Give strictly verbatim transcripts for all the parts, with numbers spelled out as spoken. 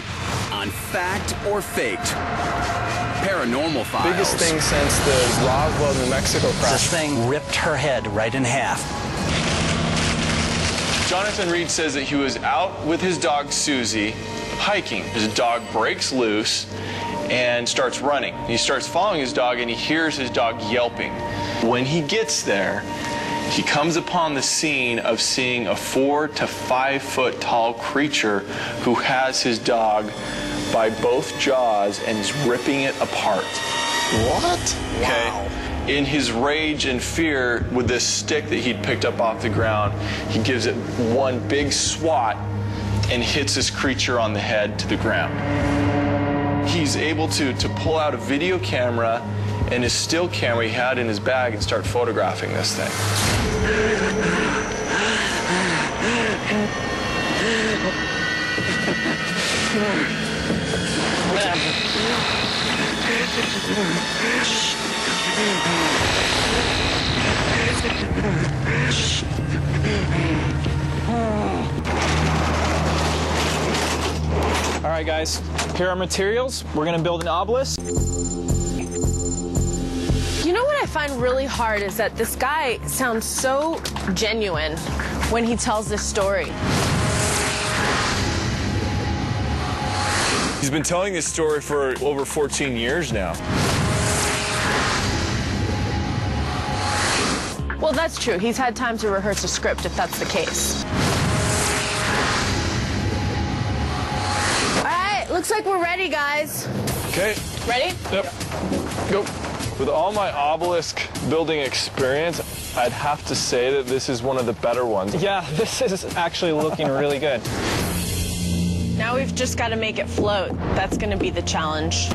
today on Fact or Faked. Paranormal Files. Biggest thing since the Roswell, New Mexico crash. This thing ripped her head right in half. Jonathan Reed says that he was out with his dog Susie hiking. His dog breaks loose and starts running. He starts following his dog and he hears his dog yelping. When he gets there, he comes upon the scene of seeing a four to five foot tall creature who has his dog by both jaws and is ripping it apart. What? Okay. Wow. In his rage and fear, with this stick that he'd picked up off the ground, he gives it one big swat and hits this creature on the head to the ground. He's able to, to pull out a video camera and his still camera he had in his bag and start photographing this thing. All right, guys, here are materials. We're gonna build an obelisk. You know what I find really hard is that this guy sounds so genuine when he tells this story. He's been telling this story for over fourteen years now. Well, that's true. He's had time to rehearse a script, if that's the case. All right, looks like we're ready, guys. Okay. Ready? Yep. Go. With all my obelisk building experience, I'd have to say that this is one of the better ones. Yeah, this is actually looking really good. Now we've just got to make it float. That's going to be the challenge.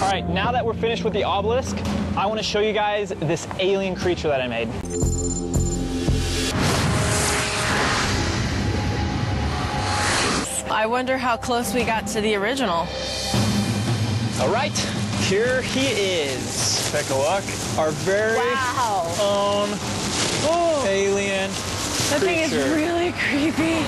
All right, now that we're finished with the obelisk, I want to show you guys this alien creature that I made. I wonder how close we got to the original. All right, here he is. Take a look. Our very wow. own oh, alien That creature. Thing is really creepy.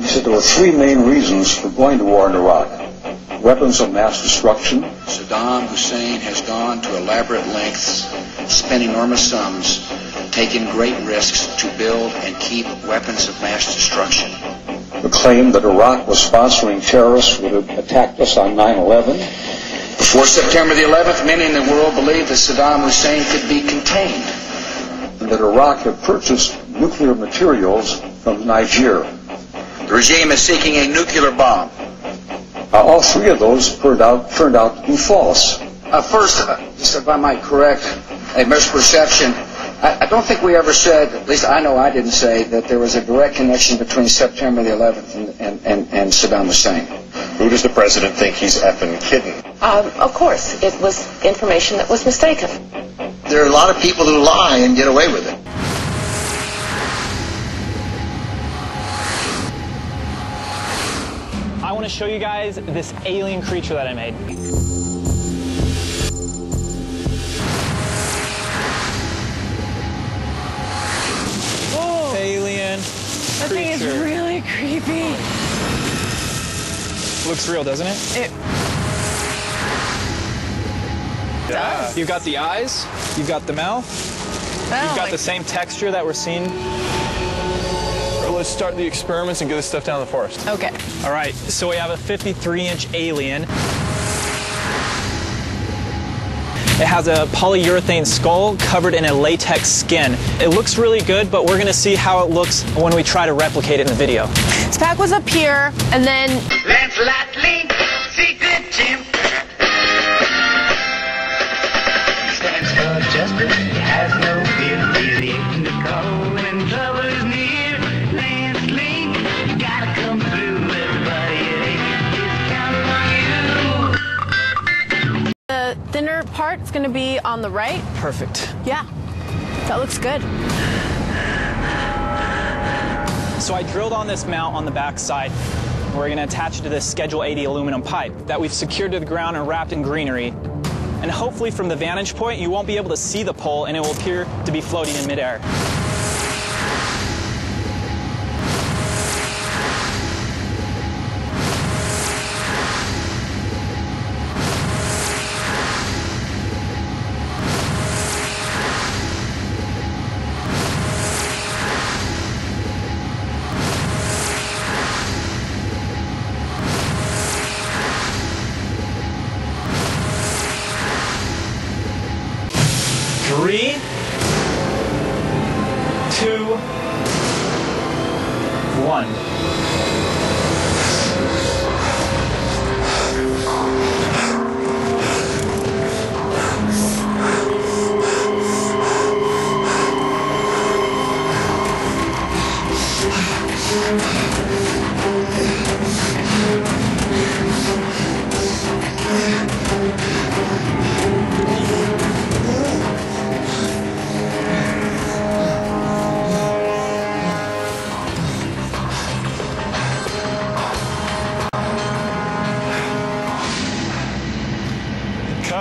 He said there were three main reasons for going to war in Iraq. Weapons of mass destruction. Saddam Hussein has gone to elaborate lengths, spent enormous sums, taken great risks to build and keep weapons of mass destruction. The claim that Iraq was sponsoring terrorists would have attacked us on nine eleven. Before September the eleventh, many in the world believed that Saddam Hussein could be contained. And that Iraq had purchased nuclear materials from Niger. The regime is seeking a nuclear bomb. Uh, all three of those turned out, turned out to be false. Uh, first, uh, just if I might correct a misperception, I, I don't think we ever said, at least I know I didn't say, that there was a direct connection between September the eleventh and, and, and, and Saddam Hussein. Who does the president think he's effing kidding? Um, of course, it was information that was mistaken. There are a lot of people who lie and get away with it. I want to show you guys this alien creature that I made. Oh, alien That creature. Thing is really creepy. Looks real, doesn't it? It does. Yeah. You've got the eyes, you've got the mouth, oh, you've got like the same texture that we're seeing. Let's start the experiments and get this stuff down in the forest. Okay. All right, so we have a fifty-three inch alien. It has a polyurethane skull covered in a latex skin. It looks really good, but we're gonna see how it looks when we try to replicate it in the video. This pack was up here, and then... Lancelot Link, see good, Jim. Stands for justice, he has no fear, he ain't the cold and trouble's near. The thinner part is going to be on the right. Perfect. Yeah, that looks good. So I drilled on this mount on the back side. We're going to attach it to this Schedule eighty aluminum pipe that we've secured to the ground and wrapped in greenery. And hopefully from the vantage point, you won't be able to see the pole and it will appear to be floating in midair. Three, two, one.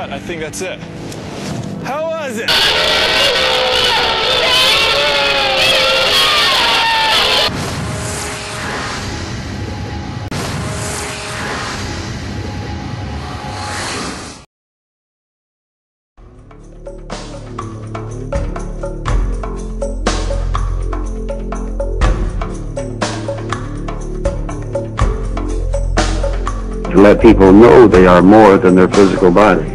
I think that's it. How was it? To let people know they are more than their physical body.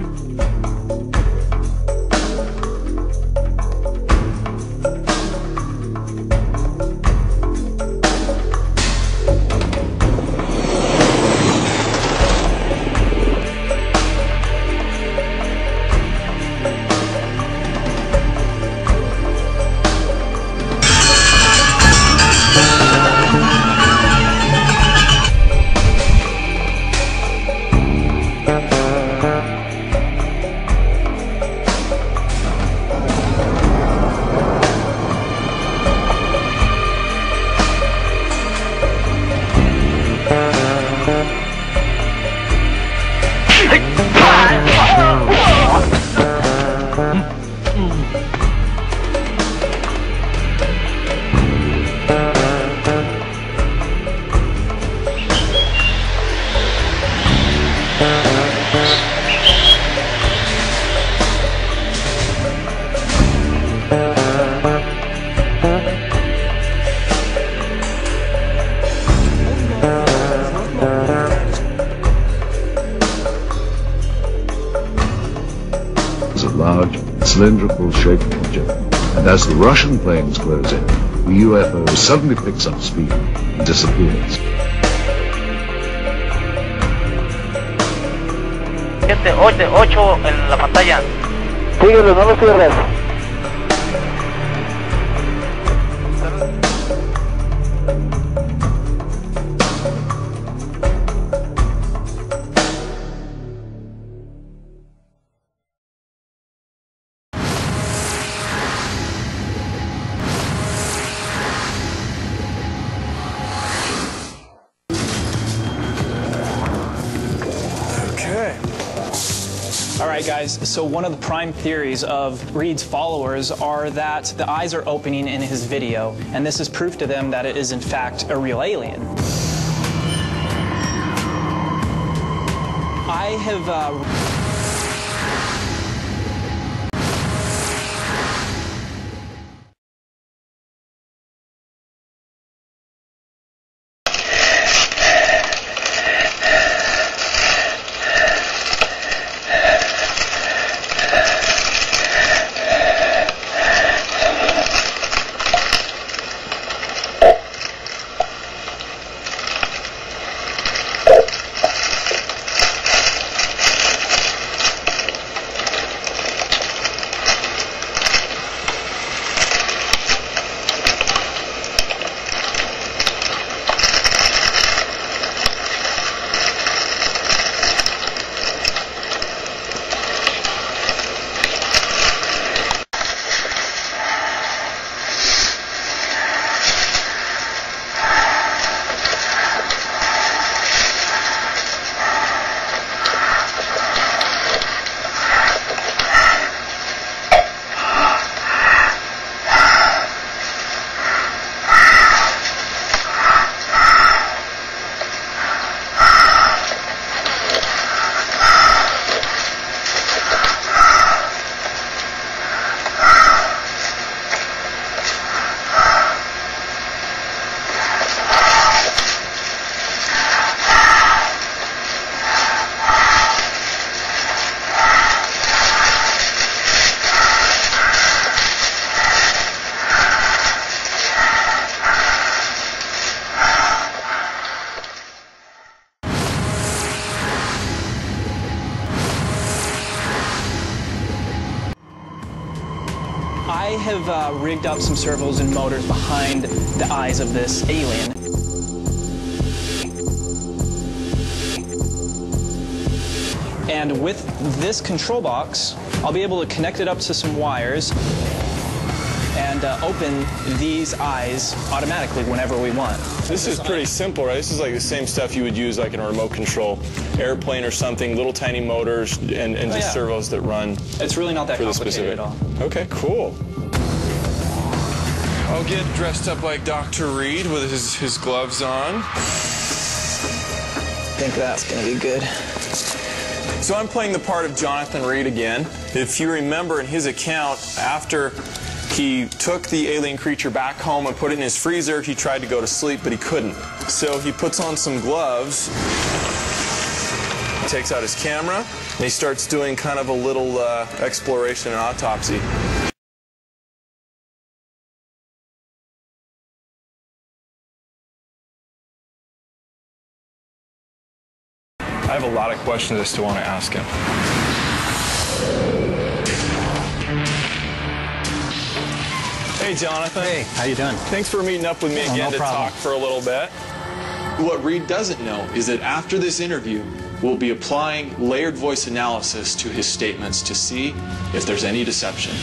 Cylindrical shaped object, and as the Russian planes close in, the U F O suddenly picks up speed and disappears. Siete, ocho, ocho en la pantalla. Síguelo, no lo cierres. Alright guys, so one of the prime theories of Reed's followers are that the eyes are opening in his video, and this is proof to them that it is in fact a real alien. I have... Uh have uh, rigged up some servos and motors behind the eyes of this alien. And with this control box, I'll be able to connect it up to some wires and uh, open these eyes automatically whenever we want. This is pretty simple, right? This is like the same stuff you would use like in a remote control airplane or something, little tiny motors and, and oh, yeah. just servos that run. It's really not that complicated at all. Okay, cool. I'll get dressed up like Doctor Reed with his, his gloves on. I think that's gonna be good. So I'm playing the part of Jonathan Reed again. If you remember in his account, after he took the alien creature back home and put it in his freezer, he tried to go to sleep, but he couldn't. So he puts on some gloves, takes out his camera, and he starts doing kind of a little uh, exploration and autopsy. I have a lot of questions I still want to ask him. Hey, Jonathan. Hey, how you doing? Thanks for meeting up with me again oh, no to problem. talk for a little bit. What Reed doesn't know is that after this interview, we'll be applying layered voice analysis to his statements to see if there's any deception.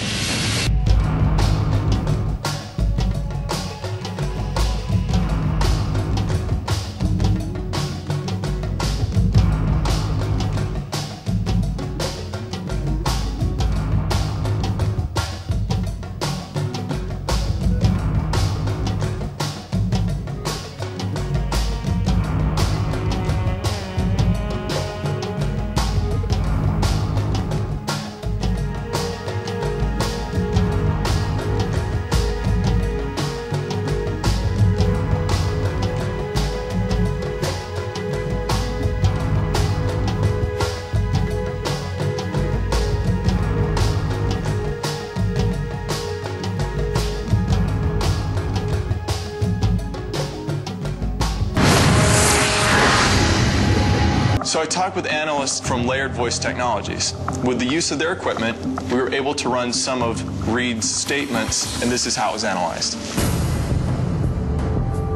So I talked with analysts from Layered Voice Technologies. With the use of their equipment, we were able to run some of Reed's statements, and this is how it was analyzed.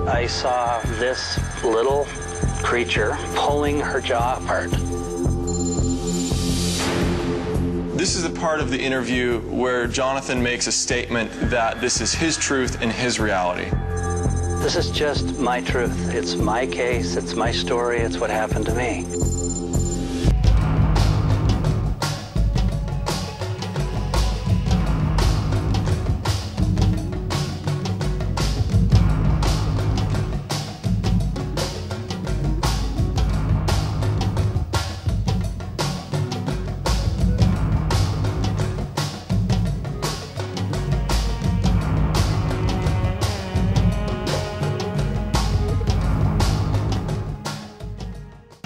I saw this little creature pulling her jaw apart. This is the part of the interview where Jonathan makes a statement that this is his truth and his reality. This is just my truth. It's my case, it's my story, it's what happened to me.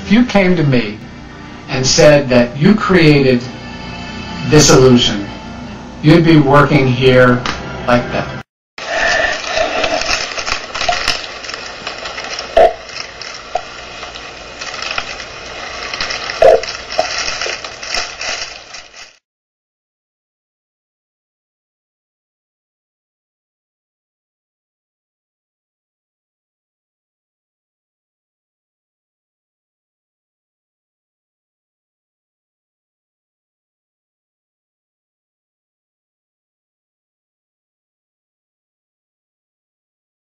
If you came to me and said that you created this illusion, you'd be working here like that.